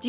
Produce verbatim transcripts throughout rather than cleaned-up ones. Do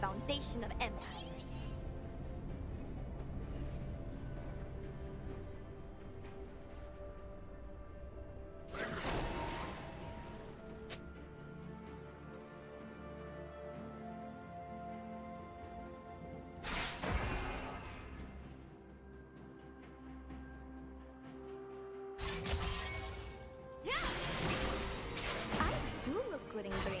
Foundation of empires. I do look good in green.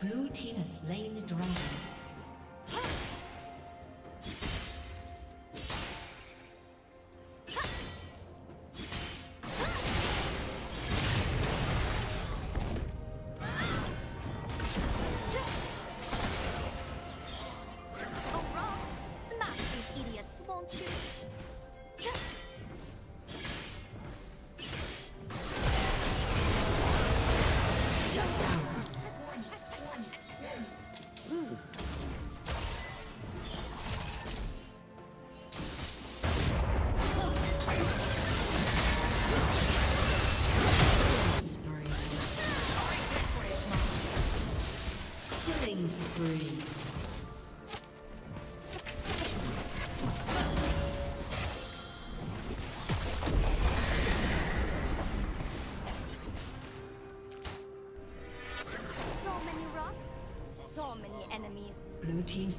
Blue team has slain the dragon. Blue team's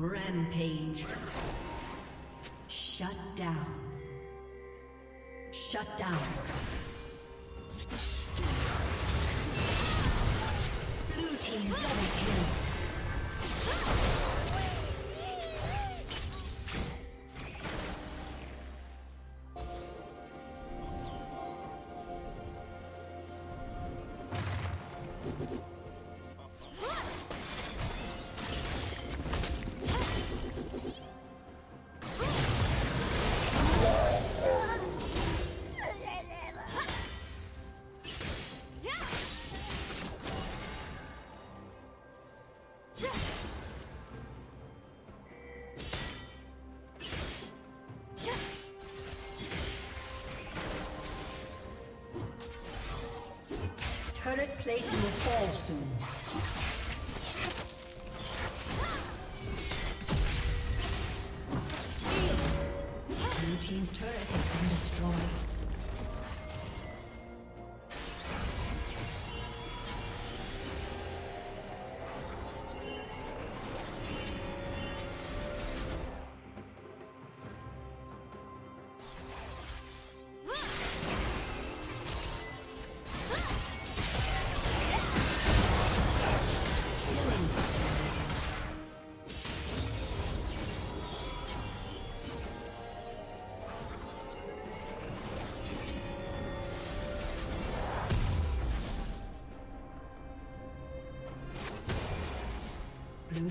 Rampage. Shut down. Shut down. Blue team double kill. Turret plate will fall soon. Blue team's turret has been destroyed. Blue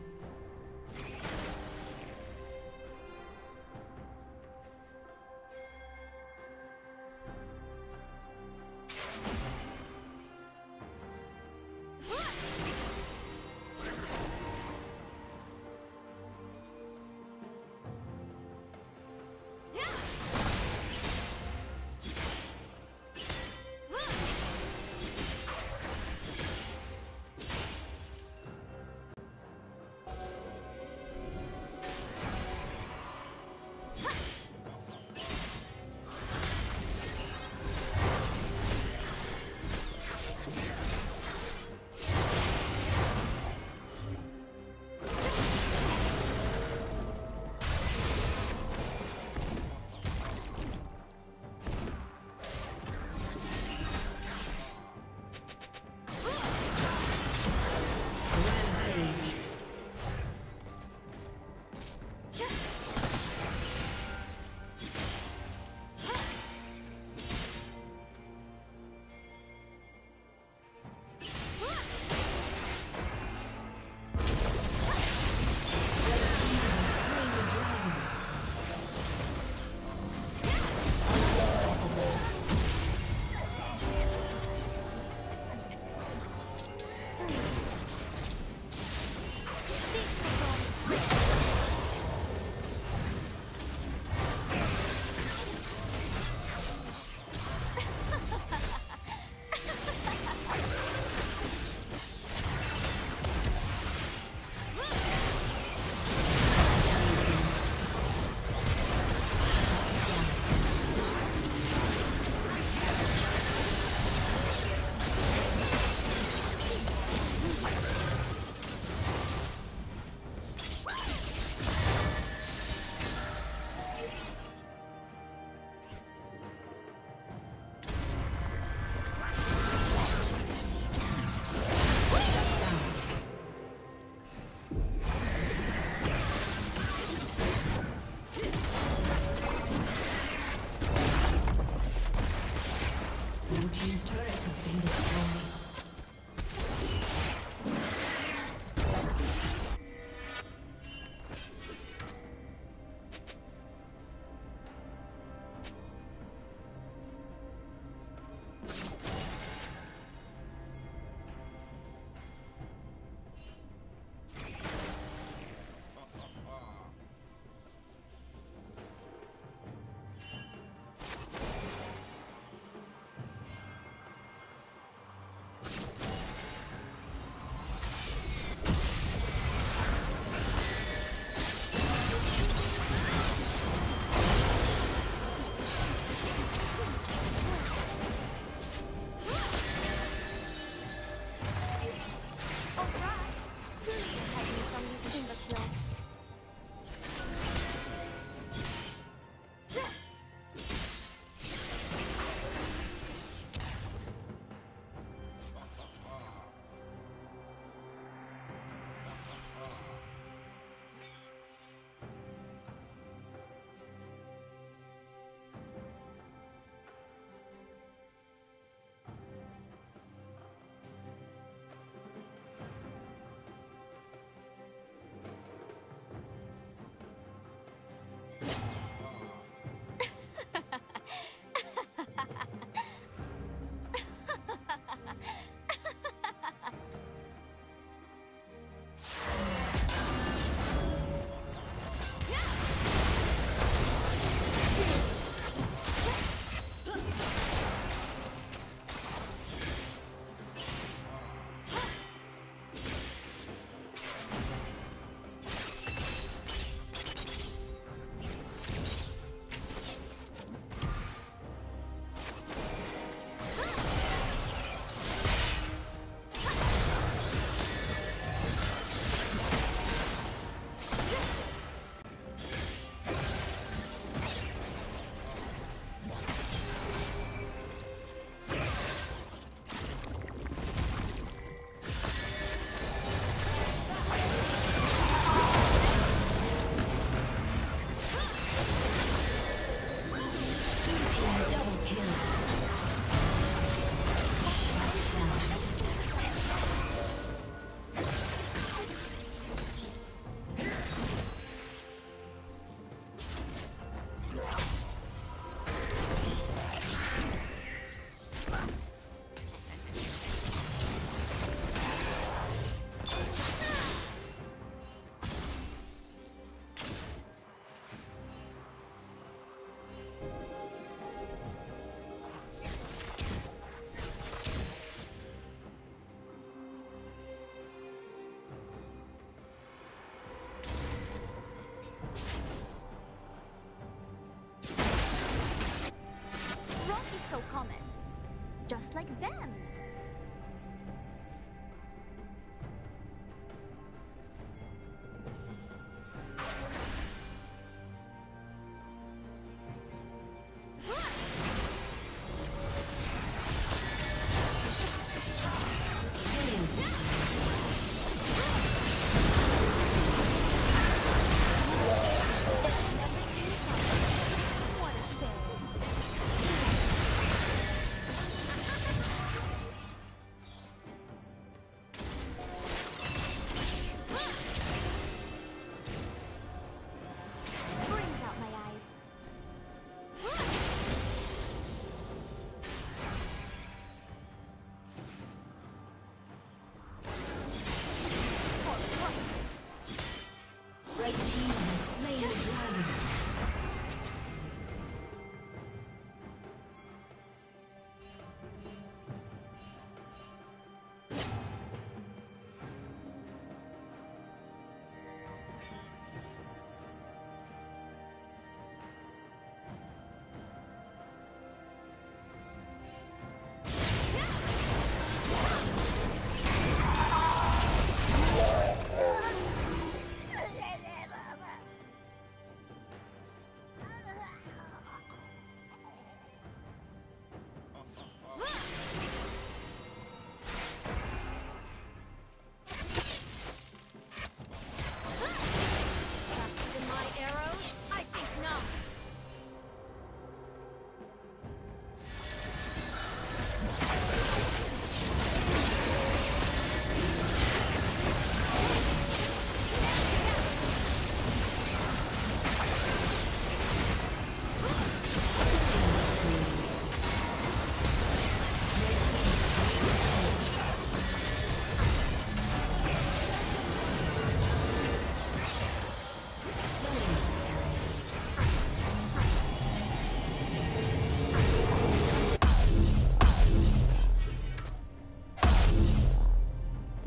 Just like them.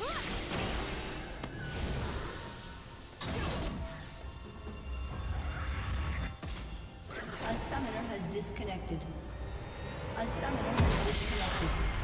A summoner has disconnected. A summoner has disconnected.